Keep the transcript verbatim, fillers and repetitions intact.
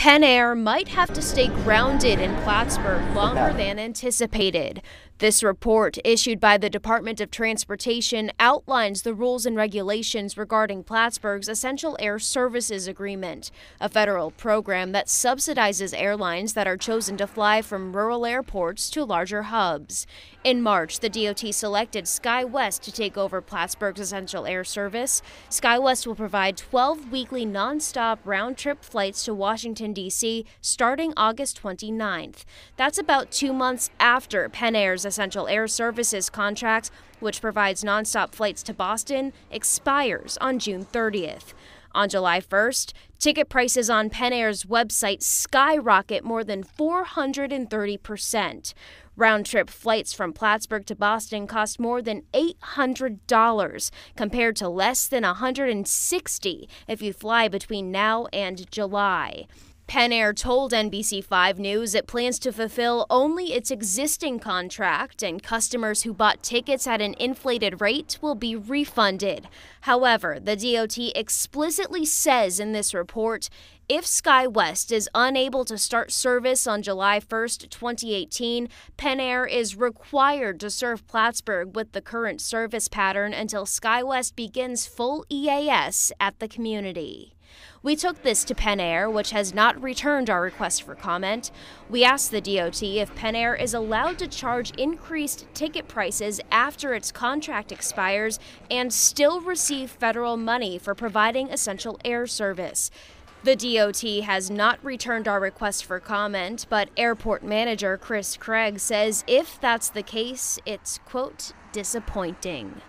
PenAir might have to stay grounded in Plattsburgh longer than anticipated. This report, issued by the Department of Transportation, outlines the rules and regulations regarding Plattsburgh's Essential Air Services Agreement, a federal program that subsidizes airlines that are chosen to fly from rural airports to larger hubs. In March, the D O T selected SkyWest to take over Plattsburgh's Essential Air Service. SkyWest will provide twelve weekly nonstop round-trip flights to Washington, D C starting August twenty-ninth. That's about two months after PenAir's Essential Air Services contract, which provides nonstop flights to Boston, expires on June thirtieth. On July first, ticket prices on PenAir's website skyrocket more than four hundred thirty percent. Round-trip flights from Plattsburgh to Boston cost more than eight hundred dollars, compared to less than one hundred sixty dollars if you fly between now and July. PenAir told N B C five News it plans to fulfill only its existing contract, and customers who bought tickets at an inflated rate will be refunded. However, the D O T explicitly says in this report, if SkyWest is unable to start service on July first, twenty eighteen, PenAir is required to serve Plattsburgh with the current service pattern until SkyWest begins full E A S at the community. We took this to PenAir, which has not returned our request for comment. We asked the D O T if PenAir is allowed to charge increased ticket prices after its contract expires and still receive federal money for providing essential air service. The D O T has not returned our request for comment, but airport manager Chris Craig says if that's the case, it's, quote, disappointing.